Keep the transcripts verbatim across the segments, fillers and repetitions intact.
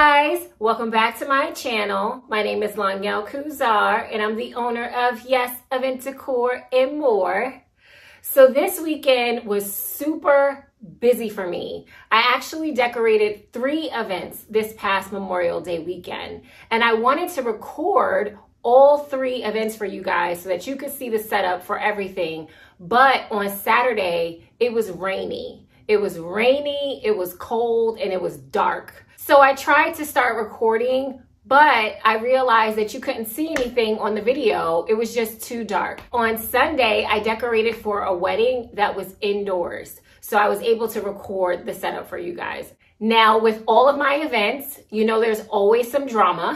guys, welcome back to my channel. My name is LaChelle Cousar and I'm the owner of Yes! Event Decor and More. So this weekend was super busy for me. I actually decorated three events this past Memorial Day weekend, and I wanted to record all three events for you guys so that you could see the setup for everything. But on Saturday, it was rainy. It was rainy, it was cold, and it was dark. So I tried to start recording, but I realized that you couldn't see anything on the video. It was just too dark. On Sunday, I decorated for a wedding that was indoors. So I was able to record the setup for you guys. Now, with all of my events, you know there's always some drama.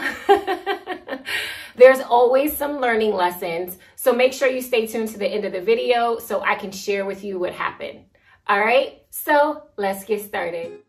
There's always some learning lessons. So make sure you stay tuned to the end of the video so I can share with you what happened. All right, so let's get started.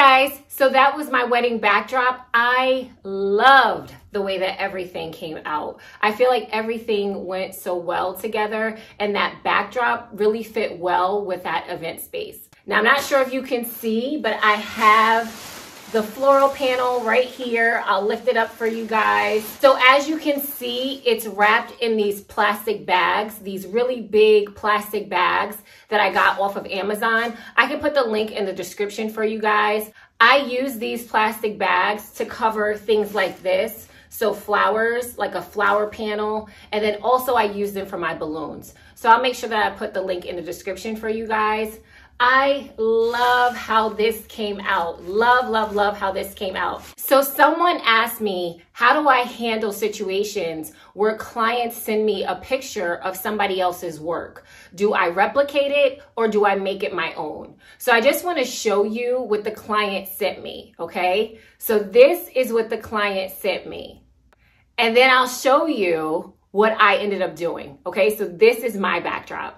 guys, so that was my wedding backdrop. I loved the way that everything came out. I feel like everything went so well together, and that backdrop really fit well with that event space. Now, I'm not sure if you can see, but I have the floral panel right here. I'll lift it up for you guys. So as you can see, it's wrapped in these plastic bags, these really big plastic bags that I got off of Amazon. I can put the link in the description for you guys. I use these plastic bags to cover things like this. So flowers, like a flower panel, and then also I use them for my balloons. So I'll make sure that I put the link in the description for you guys. I love how this came out. Love, love, love how this came out. So someone asked me, how do I handle situations where clients send me a picture of somebody else's work? Do I replicate it or do I make it my own? So I just want to show you what the client sent me, okay? So this is what the client sent me. And then I'll show you what I ended up doing, okay? So this is my backdrop.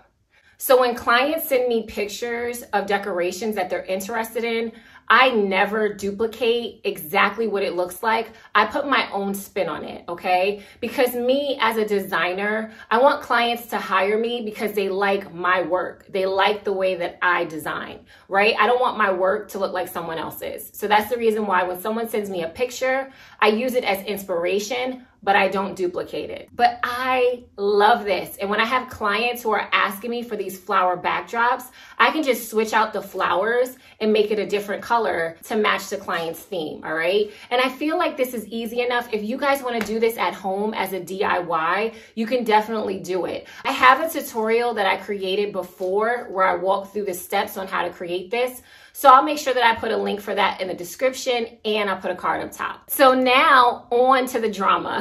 So when clients send me pictures of decorations that they're interested in, I never duplicate exactly what it looks like. I put my own spin on it, okay? Because me as a designer, I want clients to hire me because they like my work. They like the way that I design, right? I don't want my work to look like someone else's. So that's the reason why when someone sends me a picture, I use it as inspiration, but I don't duplicate it. But I love this. And when I have clients who are asking me for these flower backdrops, I can just switch out the flowers and make it a different color to match the client's theme, all right? And I feel like this is easy enough. If you guys wanna do this at home as a D I Y, you can definitely do it. I have a tutorial that I created before where I walk through the steps on how to create this. So I'll make sure that I put a link for that in the description, and I'll put a card up top. So now on to the drama,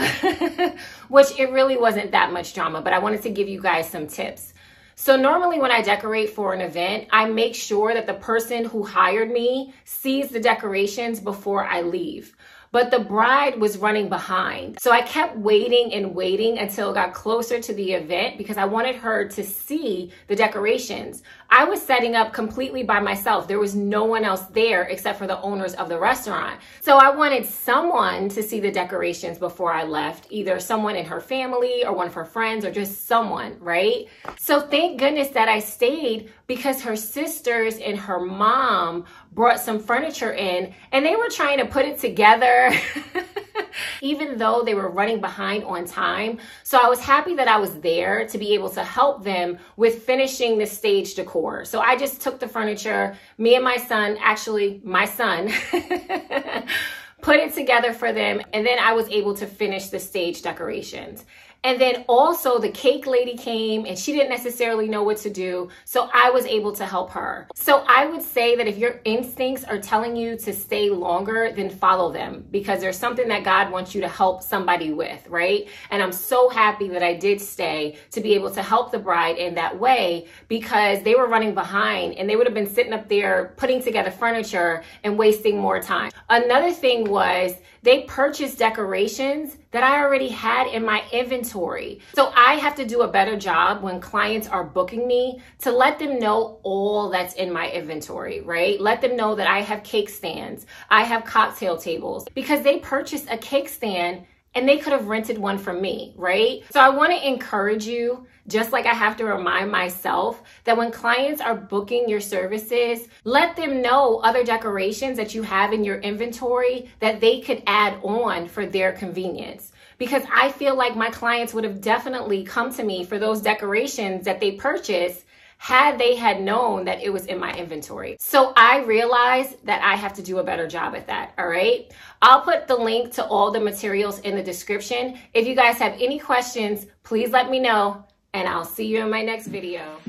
which it really wasn't that much drama, but I wanted to give you guys some tips. So normally when I decorate for an event, I make sure that the person who hired me sees the decorations before I leave. But the bride was running behind. So I kept waiting and waiting until it got closer to the event because I wanted her to see the decorations. I was setting up completely by myself. There was no one else there except for the owners of the restaurant. So I wanted someone to see the decorations before I left, either someone in her family or one of her friends or just someone, right? So thank goodness that I stayed because her sisters and her mom brought some furniture in and they were trying to put it together even though they were running behind on time. So I was happy that I was there to be able to help them with finishing the stage decor. So I just took the furniture, me and my son, actually my son, put it together for them. And then I was able to finish the stage decorations. And then also the cake lady came and she didn't necessarily know what to do. So I was able to help her. So I would say that if your instincts are telling you to stay longer, then follow them because there's something that God wants you to help somebody with, right? And I'm so happy that I did stay to be able to help the bride in that way because they were running behind and they would have been sitting up there putting together furniture and wasting more time. Another thing was they purchased decorations that I already had in my inventory. So I have to do a better job when clients are booking me to let them know all that's in my inventory, right? Let them know that I have cake stands, I have cocktail tables, because they purchased a cake stand and they could have rented one from me, right? So I wanna encourage you, just like I have to remind myself, that when clients are booking your services, let them know other decorations that you have in your inventory that they could add on for their convenience. Because I feel like my clients would have definitely come to me for those decorations that they purchased had they had known that it was in my inventory. So I realized that I have to do a better job at that, all right? I'll put the link to all the materials in the description. If you guys have any questions, please let me know, and I'll see you in my next video.